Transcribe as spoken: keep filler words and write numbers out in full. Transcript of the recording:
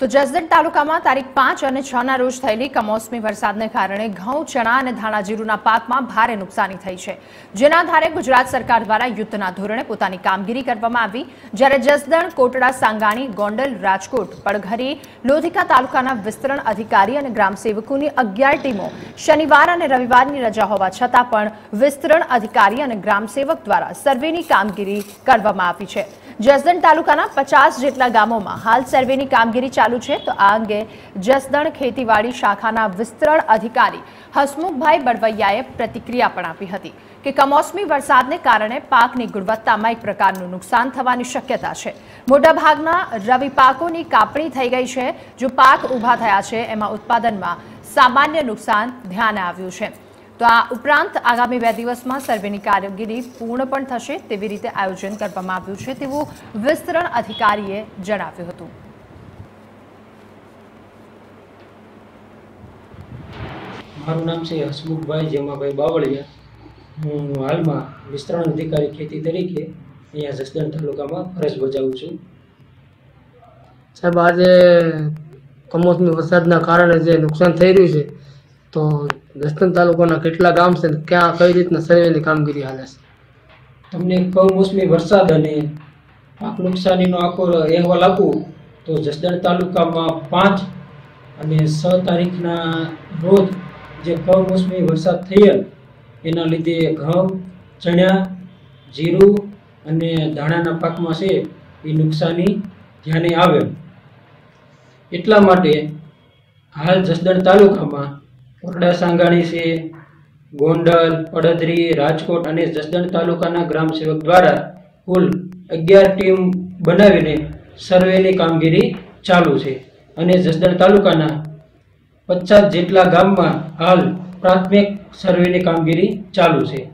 તો જસદણ તાલુકામાં તારીખ પાંચ અને છ ના રોજ થયેલી કમોસમી વરસાદને કારણે ઘઉં, ચણા અને ધાણાજીરુના પાકમાં ભારે નુકસાની થઈ છે, જેના આધારે ગુજરાત સરકાર દ્વારા યુદ્ધના ધોરણે પોતાની કામગીરી કરવામાં આવી. જ્યારે જસદણ, કોટડા, સાંગાણી, ગોંડલ, રાજકોટ, પડધરી, લોધિકા તાલુકાના વિસ્તરણ અધિકારી અને ગ્રામસેવકોની અગિયાર ટીમો શનિવાર અને રવિવારની રજા હોવા છતાં પણ વિસ્તરણ અધિકારી અને ગ્રામસેવક દ્વારા સર્વેની કામગીરી કરવામાં આવી છે. જસદણ તાલુકાના પચાસ જેટલા ગામોમાં હાલ સર્વેની કામગીરી ચાલુ છે. તો આ અંગે જસદણ ખેતીવાડી શાખાના વિસ્તરણ અધિકારી હસમુખભાઈ બળવૈયાએ પ્રતિક્રિયા પણ આપી હતી કે કમોસમી વરસાદને કારણે પાકની ગુણવત્તામાં એક પ્રકારનું નુકસાન થવાની શક્યતા છે. મોટાભાગના રવિ પાકોની કાપણી થઈ ગઈ છે. જો પાક ઊભા થયા છે એમાં ઉત્પાદનમાં સામાન્ય નુકસાન ધ્યાને આવ્યું છે. તો આ ઉપરાંત આગામી બે દિવસમાં સર્વેની કામગીરી પૂર્ણ પણ થશે તેવી રીતે આયોજન કરવામાં આવ્યું છે તેવું વિસ્તરણ અધિકારીએ જણાવ્યું હતું. મારું નામ છે હસમુખભાઈ જેમાભાઈ બાવળિયા. હું હાલમાં વિસ્તરણ અધિકારી ખેતી તરીકે અહીંયા જસદણ તાલુકામાં ફરજ બજાવું છું. સાહેબ, આજે કમોસમી વરસાદના કારણે જે નુકસાન થઈ રહ્યું છે, તો જસદણ તાલુકાના કેટલા ગામ છે, ક્યાં કઈ રીતના સર્વેની કામગીરી હાલે છે? તમને કમોસમી વરસાદ અને પાક નુકસાનીનો આખો અહેવાલ આપું તો જસદણ તાલુકામાં પાંચ અને છ તારીખના રોજ જે કમોસમી વરસાદ થયેલ એના લીધે ઘઉં, ચણા, જીરું અને ધાણાના પાકમાં છે એ નુકસાની ધ્યાને આવેલ. એટલા માટે હાલ જસદણ તાલુકામાં કોટડા, સાંગાણી છે, ગોંડલ, પડધરી, રાજકોટ અને જસદણ તાલુકાના ગ્રામસેવક દ્વારા કુલ અગિયાર ટીમ બનાવીને સર્વેની કામગીરી ચાલુ છે. અને જસદણ તાલુકાના પચાસ જેટલા ગામમાં હાલ પ્રાથમિક સર્વેની કામગીરી ચાલુ છે.